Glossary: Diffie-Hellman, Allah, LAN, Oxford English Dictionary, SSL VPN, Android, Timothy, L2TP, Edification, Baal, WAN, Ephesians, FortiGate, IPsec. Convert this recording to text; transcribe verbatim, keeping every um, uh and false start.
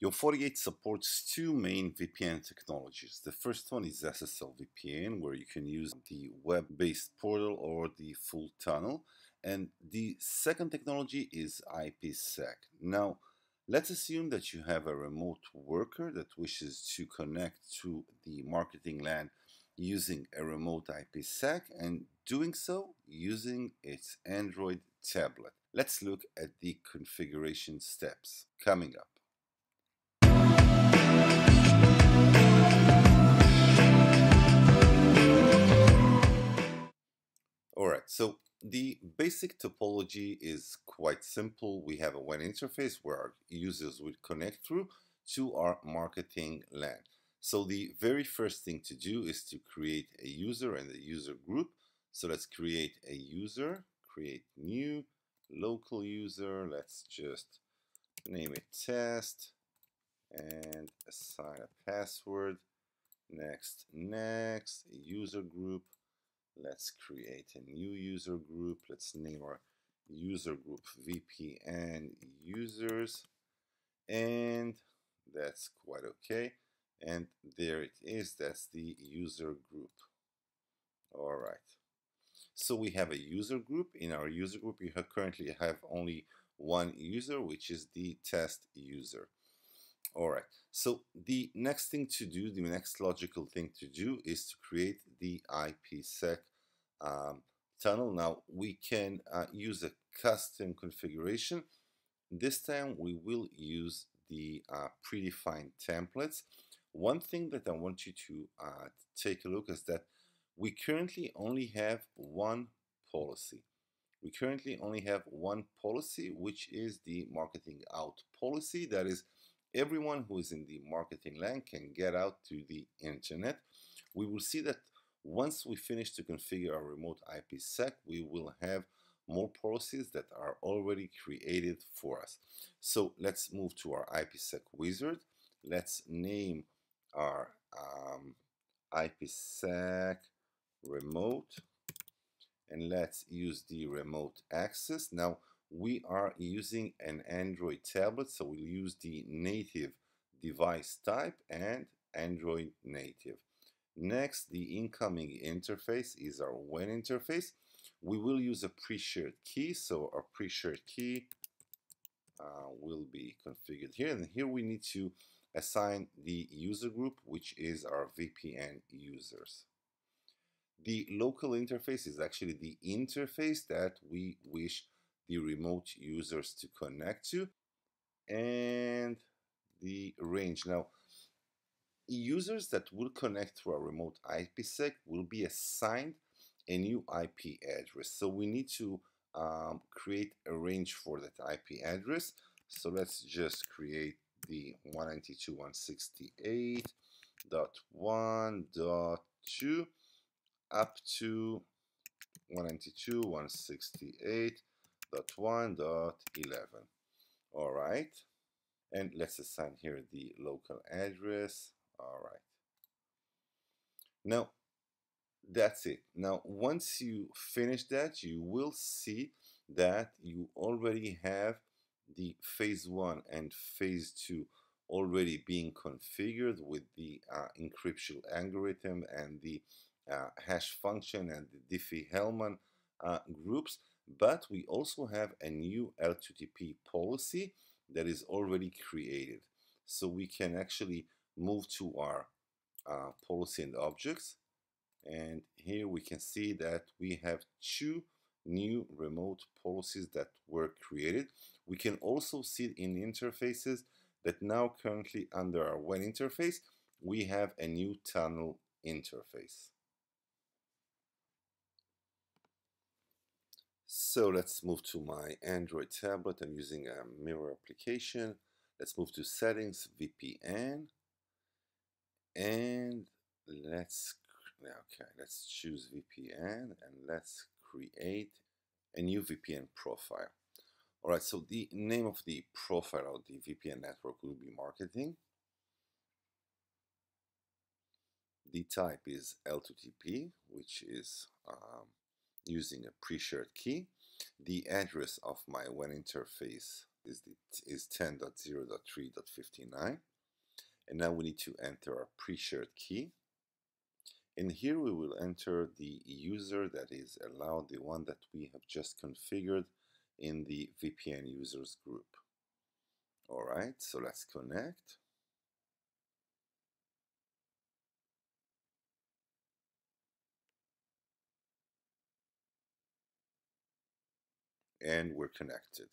Your FortiGate supports two main V P N technologies. The first one is S S L V P N, where you can use the web-based portal or the full tunnel. And the second technology is IPsec. Now, let's assume that you have a remote worker that wishes to connect to the marketing LAN using a remote IPsec and doing so using its Android tablet. Let's look at the configuration steps coming up. Alright, so the basic topology is quite simple. We have a W A N interface where our users would connect through to our marketing LAN. So the very first thing to do is to create a user and a user group. So let's create a user, create new local user. Let's just name it test and assign a password. Next, next, user group. Let's create a new user group. Let's name our user group V P N users. And that's quite okay. And there it is. That's the user group. All right. So we have a user group. In our user group, you have currently have only one user, which is the test user. All right, so the next thing to do, the next logical thing to do is to create the IPsec um, tunnel. Now, we can uh, use a custom configuration. This time, we will use the uh, predefined templates. One thing that I want you to uh, take a look is that we currently only have one policy. We currently only have one policy, which is the marketing out policy. That is, everyone who is in the marketing LAN can get out to the internet. We will see that once we finish to configure our remote IPsec, we will have more policies that are already created for us. So let's move to our IPsec wizard. Let's name our um, IPsec remote, and let's use the remote access. Now, we are using an Android tablet, so we'll use the native device type and Android native. Next, the incoming interface is our W A N interface. We will use a pre-shared key, so our pre-shared key uh, will be configured here. And here we need to assign the user group, which is our V P N users. The local interface is actually the interface that we wish the remote users to connect to, and the range. Now, users that will connect through our remote IPsec will be assigned a new I P address. So we need to um, create a range for that I P address. So let's just create the one ninety-two dot one sixty-eight dot one dot two up to one ninety-two dot one sixty-eight dot one dot eleven. All right, and let's assign here the local address. All right, now that's it. Now, once you finish that, you will see that you already have the phase one and phase two already being configured with the uh, encryption algorithm and the uh, hash function and the Diffie-Hellman uh, groups. But we also have a new L two T P policy that is already created. So we can actually move to our uh, policy and objects. And here we can see that we have two new remote policies that were created. We can also see in interfaces that now currently under our W A N interface, we have a new tunnel interface. So let's move to my Android tablet. I'm using a mirror application. Let's move to settings, V P N, and let's okay. Let's choose V P N and let's create a new V P N profile. All right. So the name of the profile or the V P N network will be marketing. The type is L two T P, which is um, using a pre-shared key. The address of my W A N interface is the is ten dot zero dot three dot fifty-nine, and now we need to enter our pre-shared key. And here we will enter the user that is allowed, the one that we have just configured in the V P N users group. All right, so let's connect. And we're connected.